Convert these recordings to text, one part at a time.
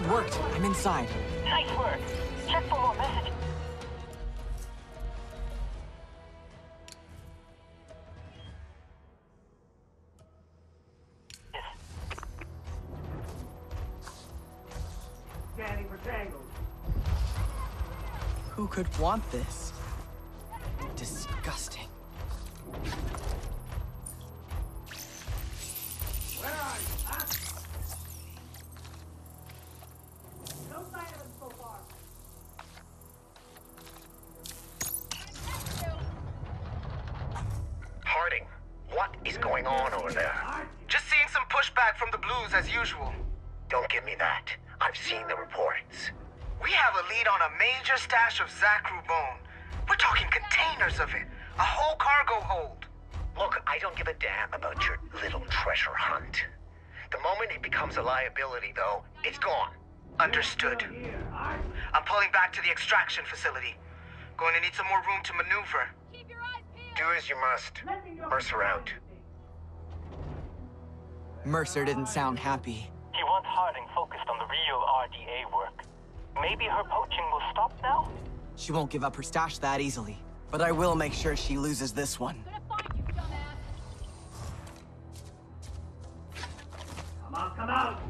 code worked. I'm inside. Nice work. Check for more messages. Danny Vartango. Who could want this? Disgusting. Of Zakru bone. We're talking containers of it. A whole cargo hold. Look, I don't give a damn about your little treasure hunt. The moment it becomes a liability, though, it's gone. Understood. I'm pulling back to the extraction facility. Going to need some more room to maneuver. Keep your eyes peeled. Do as you must. Mercer out. Mercer didn't sound happy. He wants Harding focused on the real RDA work. Maybe her poaching will stop now? She won't give up her stash that easily, but I will make sure she loses this one. I'm gonna find you, dumbass. Come on, come out!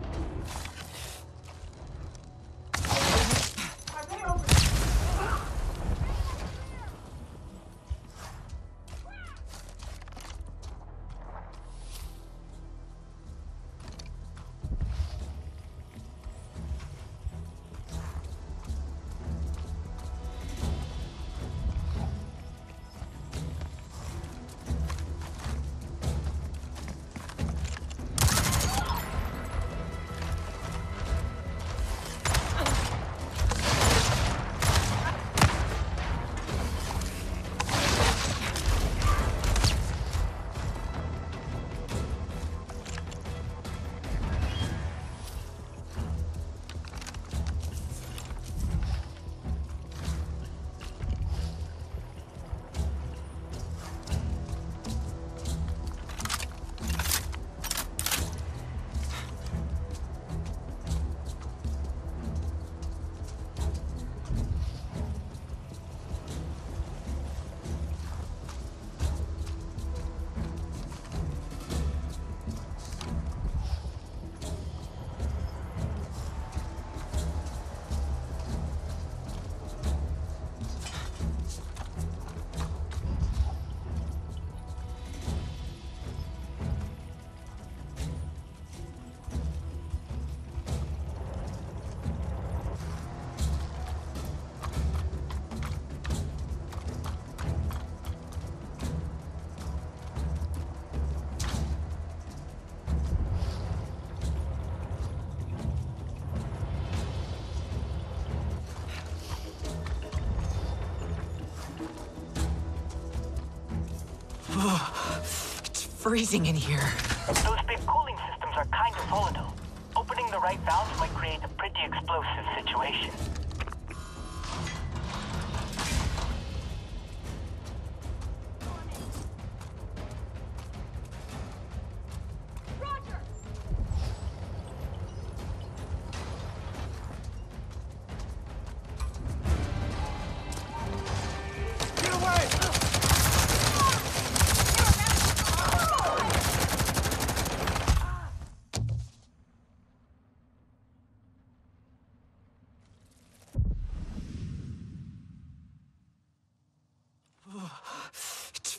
It's freezing in here. Those big cooling systems are kind of volatile. Opening the right valves might create a pretty explosive situation.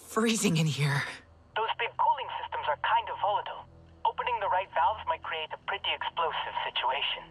Freezing in here. Those big cooling systems are kind of volatile. Opening the right valves might create a pretty explosive situation.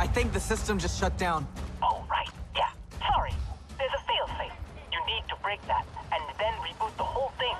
I think the system just shut down. Oh, right. Yeah. Sorry. There's a failsafe. You need to break that, and then reboot the whole thing.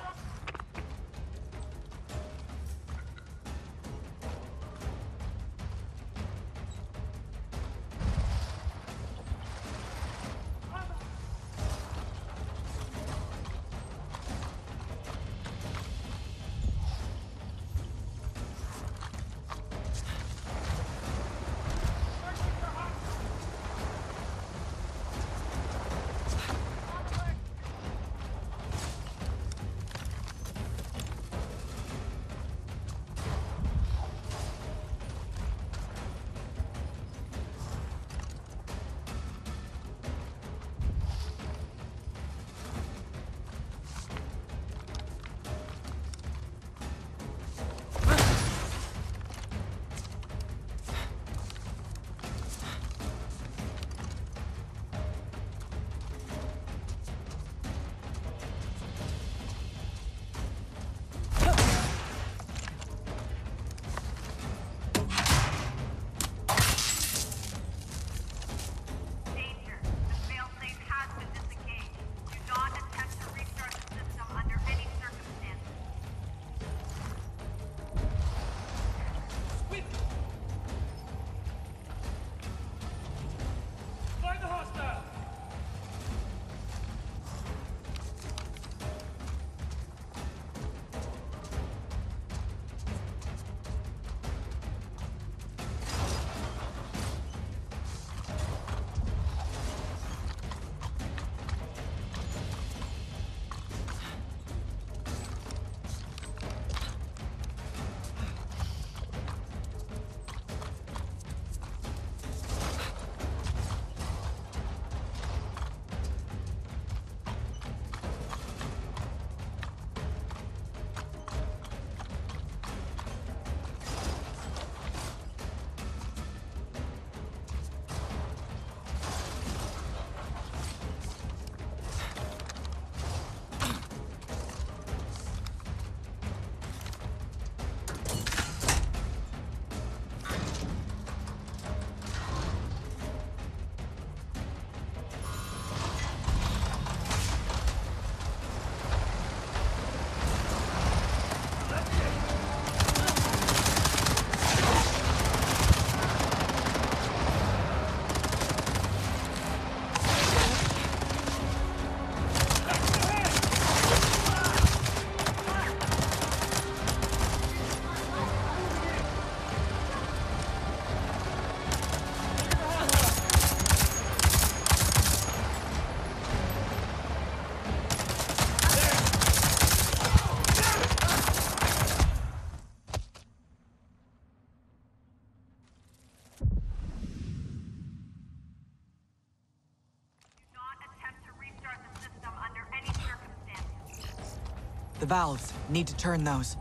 The valves, need to turn those.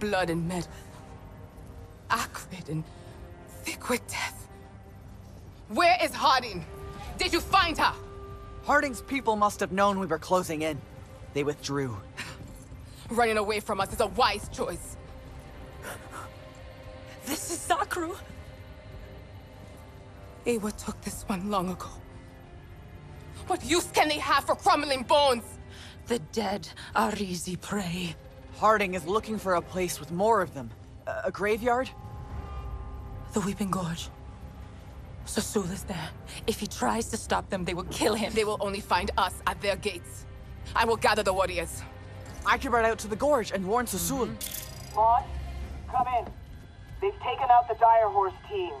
Blood and metal, acrid and thick quick death. Where is Harding? Did you find her? Harding's people must have known we were closing in. They withdrew. Running away from us is a wise choice. This is Zakru. Eywa took this one long ago. What use can they have for crumbling bones? The dead are easy prey. Harding is looking for a place with more of them. A graveyard? The Weeping Gorge. Susul is there. If he tries to stop them, they will kill him. They will only find us at their gates. I will gather the warriors. I can ride out to the gorge and warn Susul. Maud, come in. They've taken out the Dire Horse team.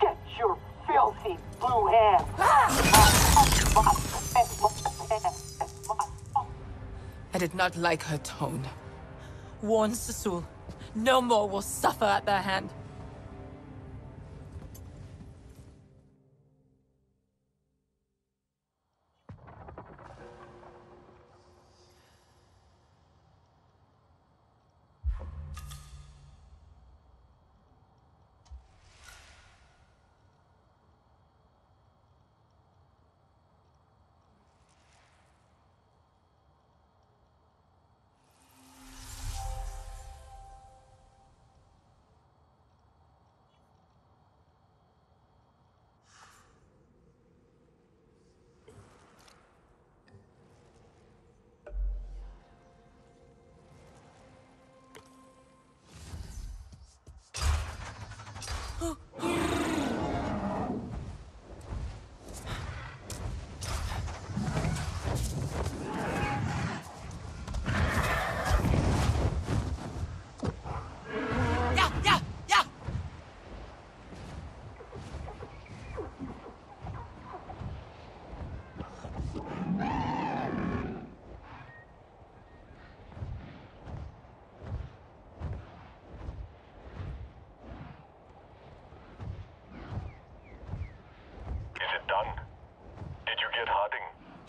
Get your filthy blue hands. I did not like her tone. Warn Susul. No more will suffer at their hand.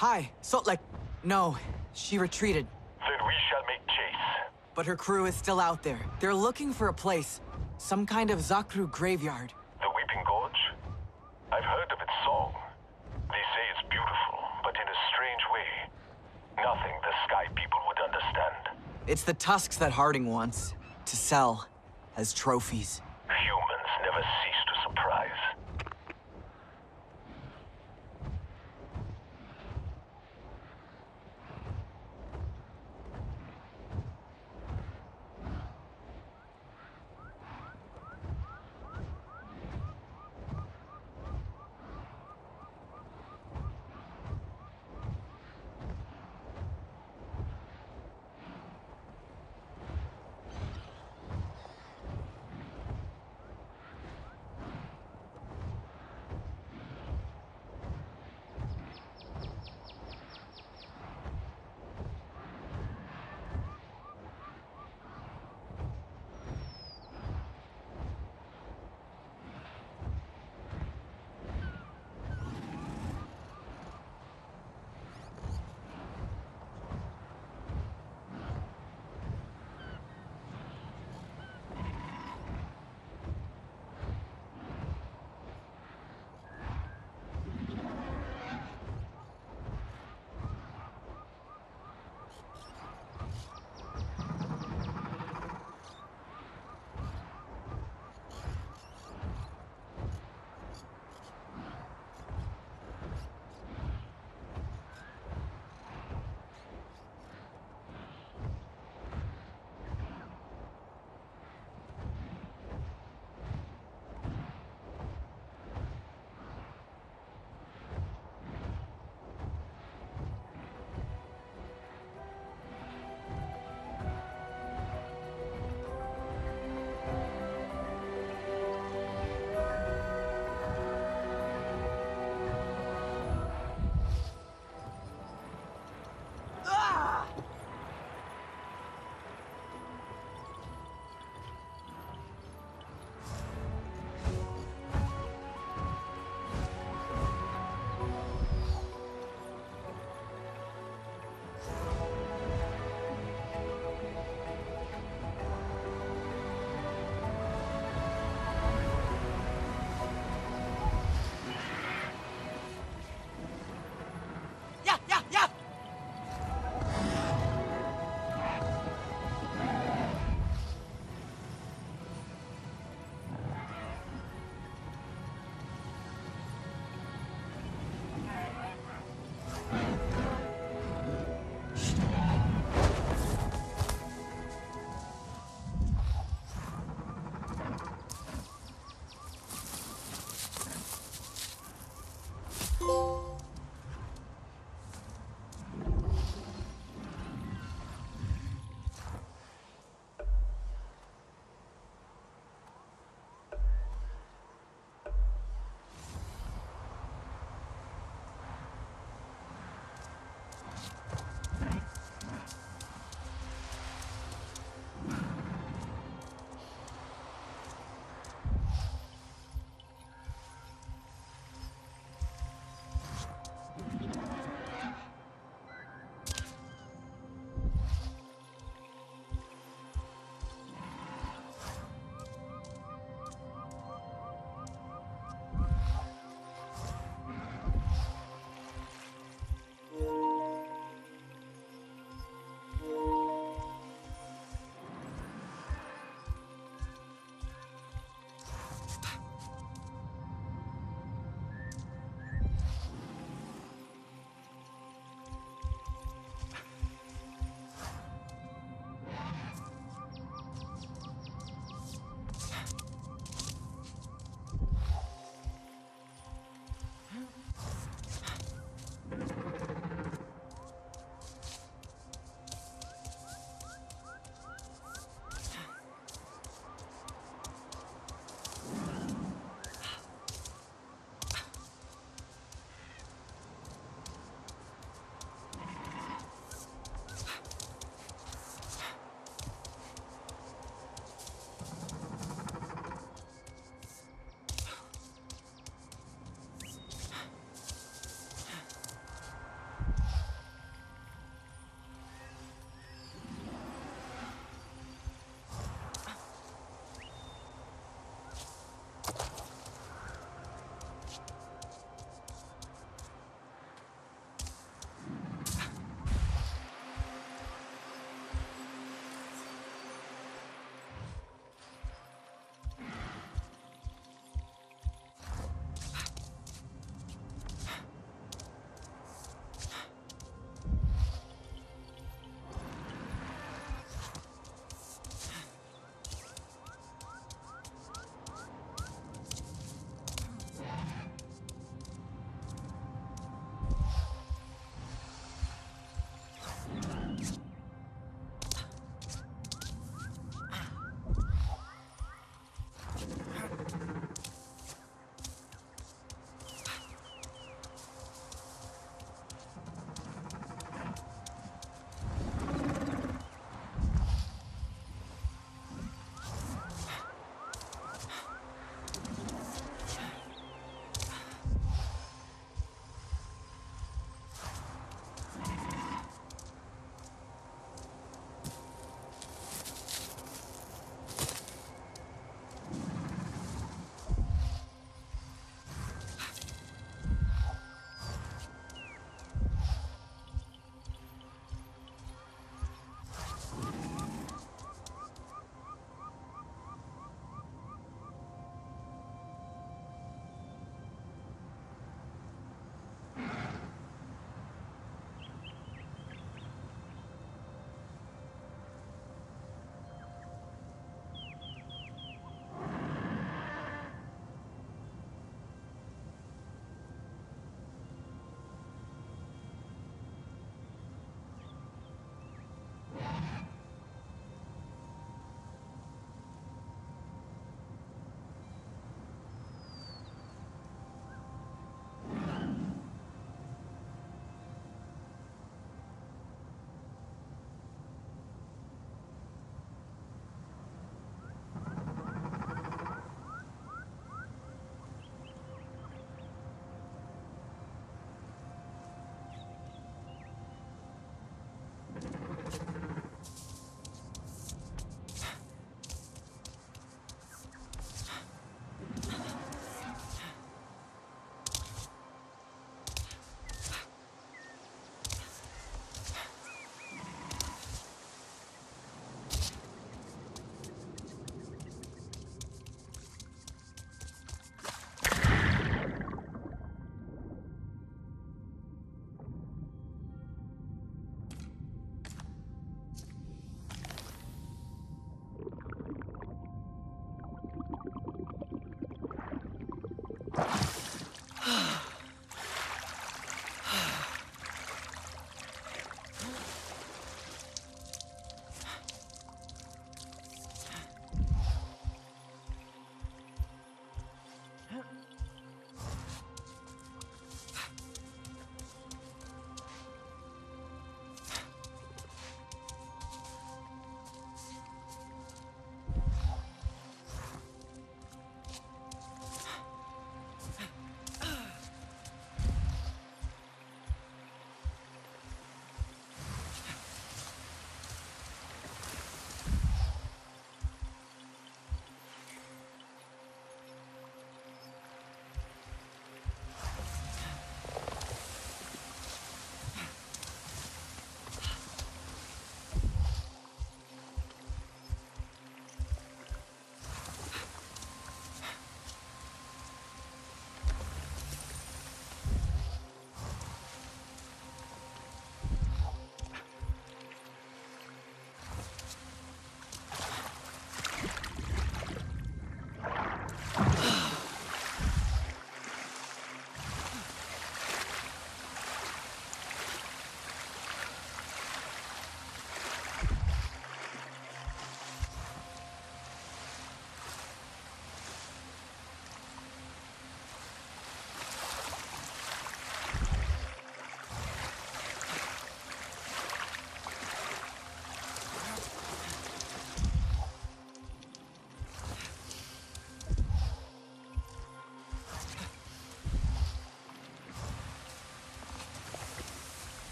Hi, So'lek. No, she retreated. Then we shall make chase. But her crew is still out there. They're looking for a place. Some kind of Zakru graveyard. The Weeping Gorge? I've heard of its song. They say it's beautiful, but in a strange way. Nothing the Sky people would understand. It's the tusks that Harding wants to sell as trophies. Humans never cease to surprise.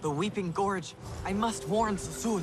The Weeping Gorge. I must warn Susul.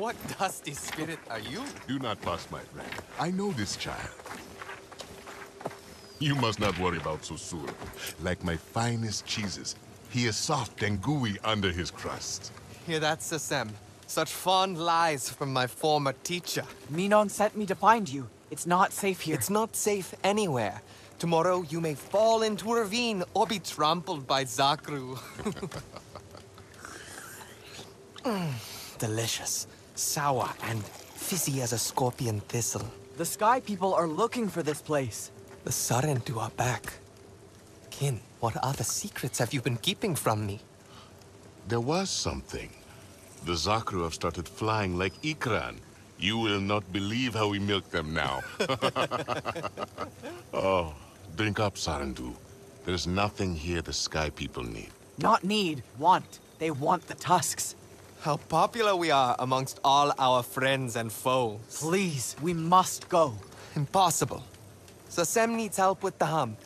What dusty spirit are you? Do not pass, my friend. I know this child. You must not worry about Susul. Like my finest cheeses, he is soft and gooey under his crust. Hear that, Sa'sem? Such fond lies from my former teacher. Minon sent me to find you. It's not safe here. It's not safe anywhere. Tomorrow you may fall into a ravine or be trampled by Zakru. Delicious. Sour and fizzy as a scorpion thistle. The Sky People are looking for this place. The Sarentu are back. Kin, what other secrets have you been keeping from me? There was something. The Zakru have started flying like Ikran. You will not believe how we milk them now. Oh, drink up, Sarandu. There's nothing here the Sky People need. Not need, want. They want the tusks. How popular we are amongst all our friends and foes. Please, we must go. Impossible. Sa'sem needs help with the hump,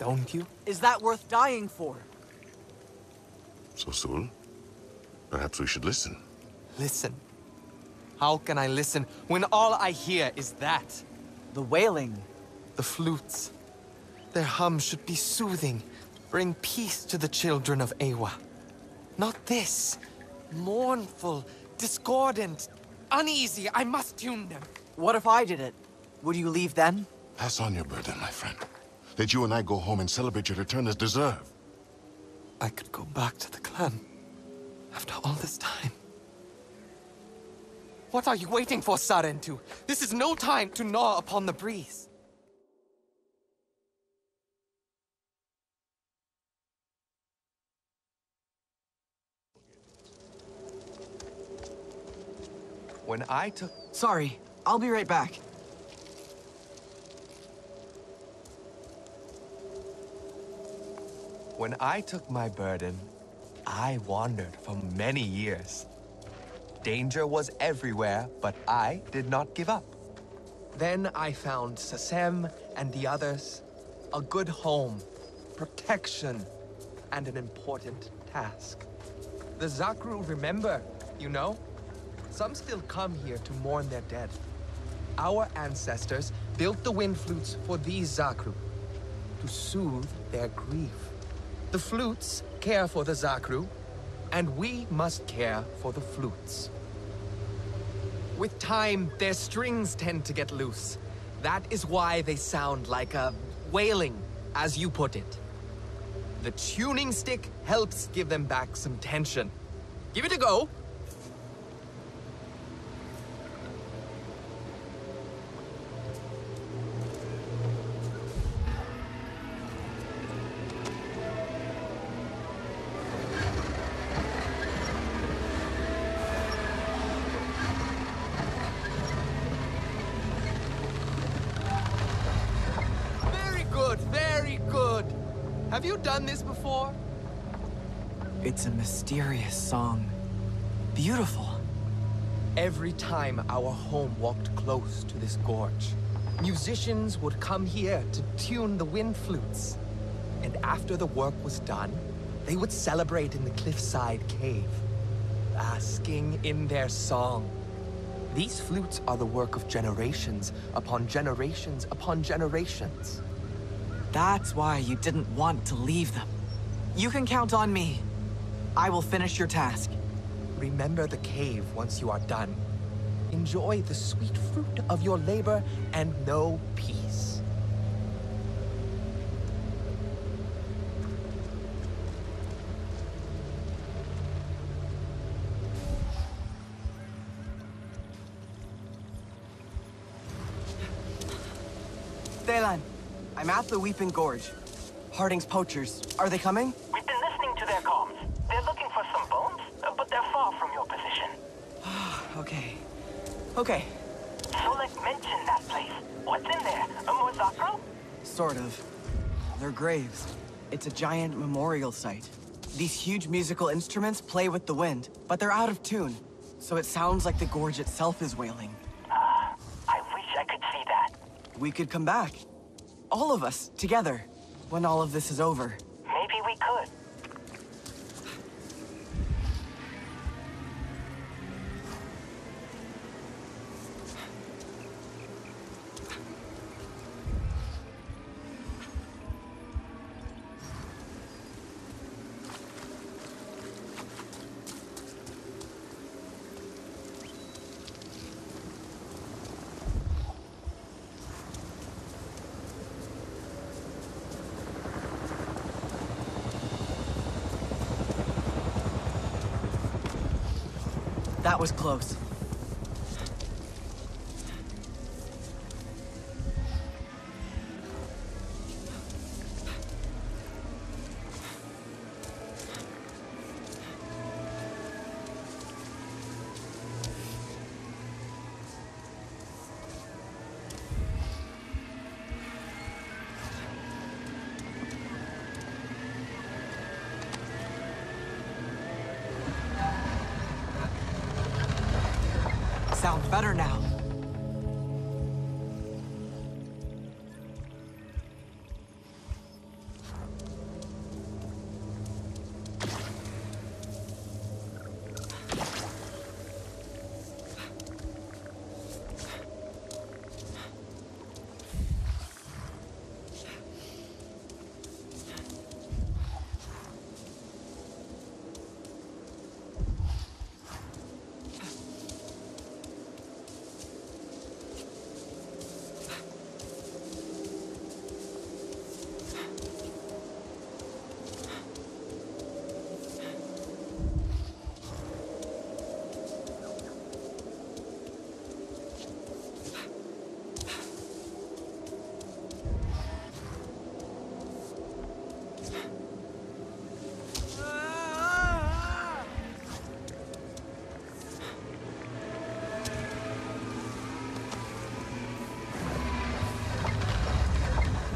don't you? Is that worth dying for? Susul, perhaps we should listen. Listen? How can I listen when all I hear is that? The wailing. The flutes. Their hum should be soothing, bring peace to the children of Eywa. Not this. Mournful, discordant, uneasy. I must tune them. What if I did it? Would you leave then? Pass on your burden, my friend. Let you and I go home and celebrate your return as deserved. I could go back to the clan after all this time. What are you waiting for, Sarentu? This is no time to gnaw upon the breeze. When I took... Sorry, I'll be right back. When I took my burden, I wandered for many years. Danger was everywhere, but I did not give up. Then I found Sa'sem and the others, a good home, protection, and an important task. The Zakru remember, you know? Some still come here to mourn their dead. Our ancestors built the wind flutes for these Zakru, to soothe their grief. The flutes care for the Zakru, and we must care for the flutes. With time, their strings tend to get loose, That is why they sound like a wailing, as you put it. The tuning stick helps give them back some tension. Give it a go. Have you done this before? It's a mysterious song. Beautiful. Every time our home walked close to this gorge, musicians would come here to tune the wind flutes. And after the work was done, they would celebrate in the cliffside cave, basking in their song. These flutes are the work of generations upon generations upon generations. That's why you didn't want to leave them. You can count on me. I will finish your task. Remember the cave once you are done. Enjoy the sweet fruit of your labor and know peace. Delan. I'm at the Weeping Gorge. Harding's poachers. Are they coming? We've been listening to their comms. They're looking for some bones, but they're far from your position. Okay. Okay. So'lek mentioned that place. What's in there? A more Zakru? Sort of. They're graves. It's a giant memorial site. These huge musical instruments play with the wind, but they're out of tune. So it sounds like the gorge itself is wailing. I wish I could see that. We could come back. All of us, together, when all of this is over. Maybe we could. That was close. Sounds better now.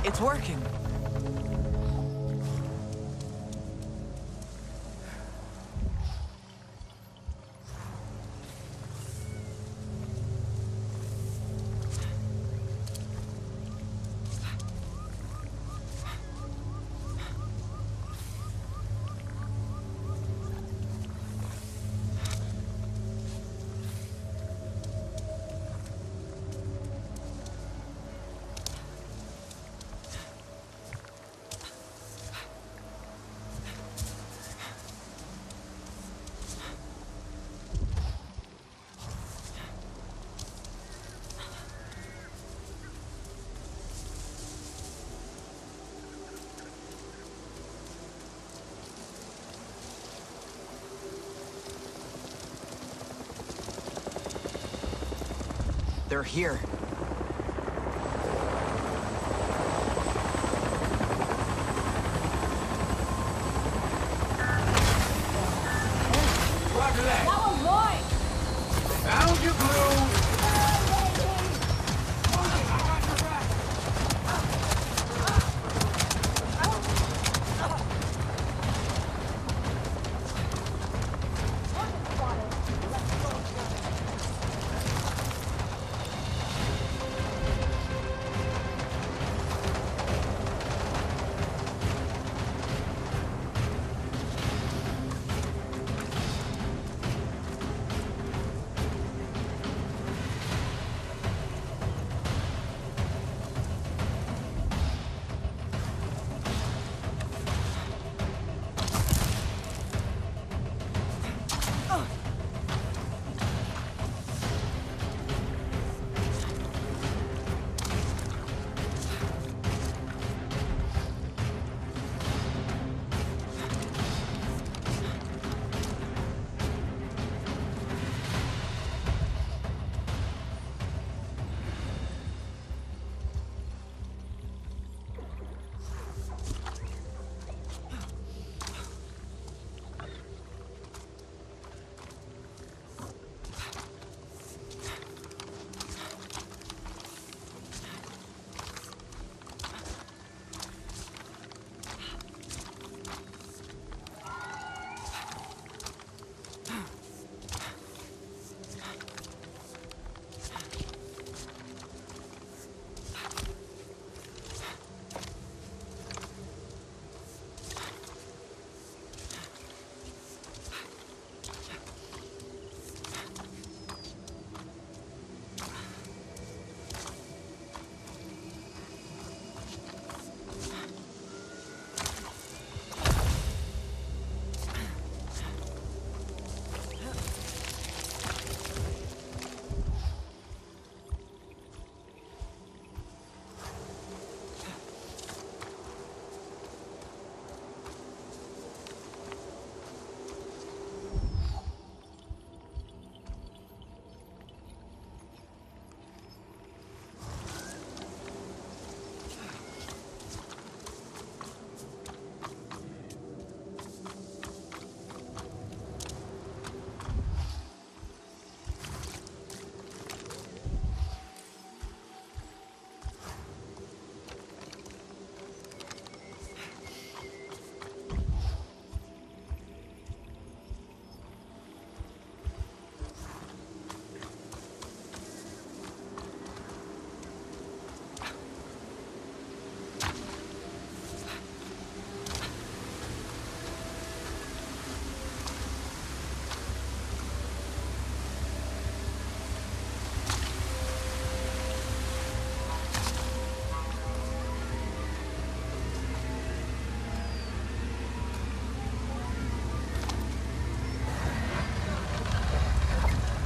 It's working. They're here.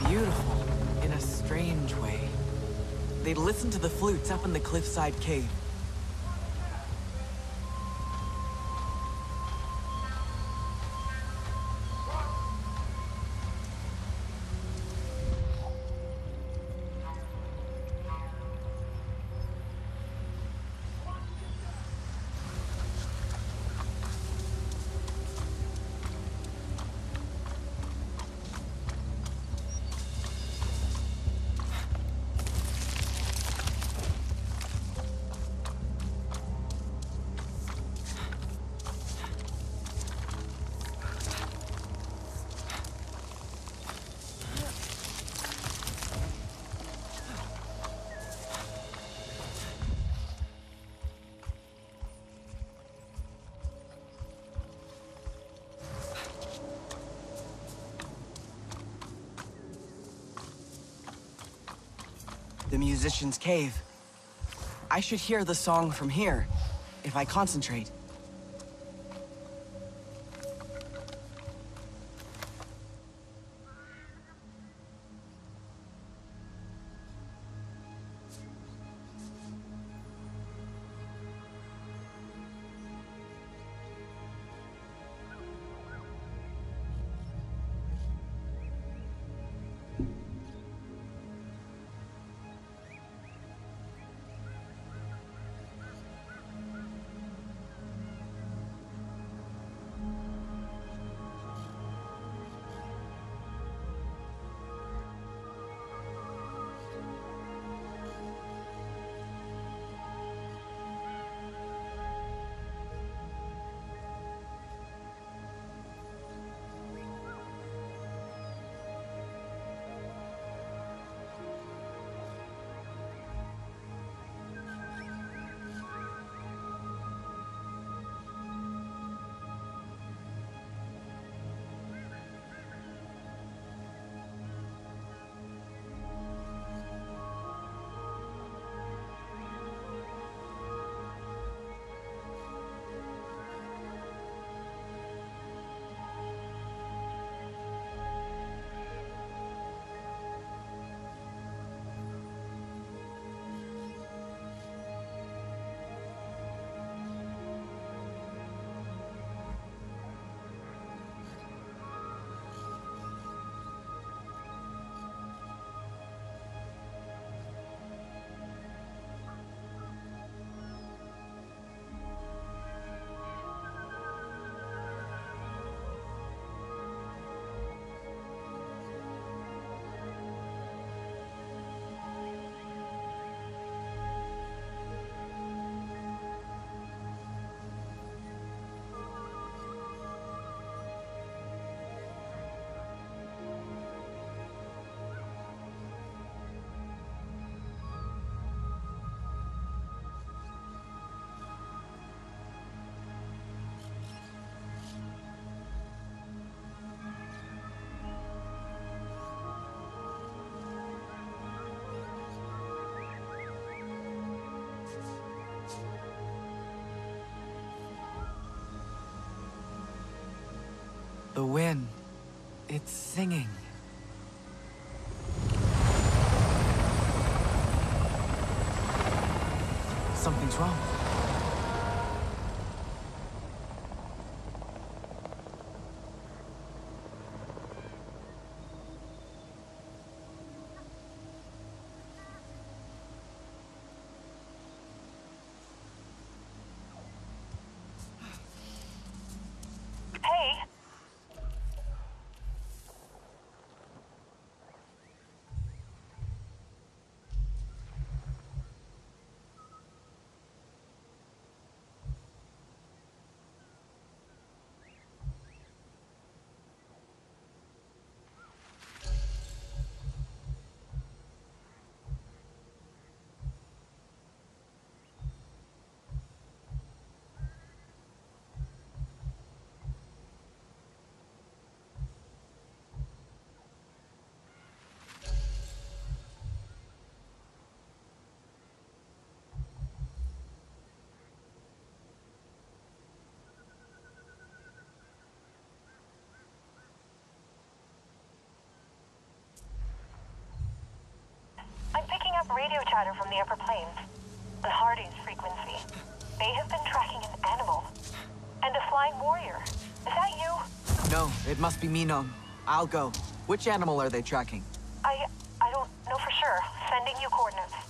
Beautiful, in a strange way. They listen to the flutes up in the cliffside cave. The musician's cave. I should hear the song from here, if I concentrate. The wind, it's singing. Something's wrong. Radio chatter from the upper plains, on Hardy's frequency. They have been tracking an animal, and a flying warrior. Is that you? No, it must be Minon. I'll go. Which animal are they tracking? I don't know for sure. Sending you coordinates.